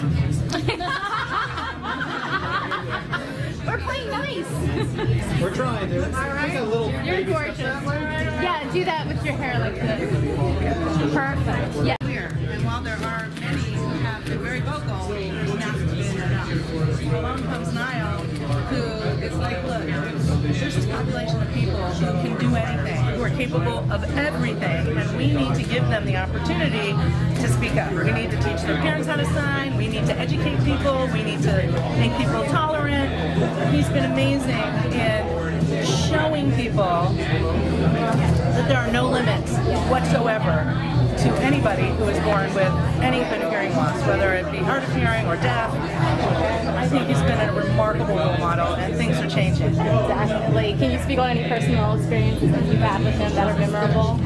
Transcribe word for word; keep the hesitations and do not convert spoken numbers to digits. We're playing nice. We're trying to. All right. A little You're gorgeous. Stuff. Yeah, do that with your hair like this. Perfect. Yeah. And while there are many who have been very vocal, it's not been along comes Niall, who is like, look, there's this population of people who can do anything, who are capable of everything, and we need to give them the opportunity to speak up. We need to teach their parents how to sign, we need to educate people, we need to make people tolerant. He's been amazing in showing people that there are no limits whatsoever to anybody who is born with any kind of hearing loss, whether it be hard of hearing or deaf. I think he's been a remarkable role model, and things are changing. Exactly. Can you speak on any personal experiences that you've had with him that are memorable?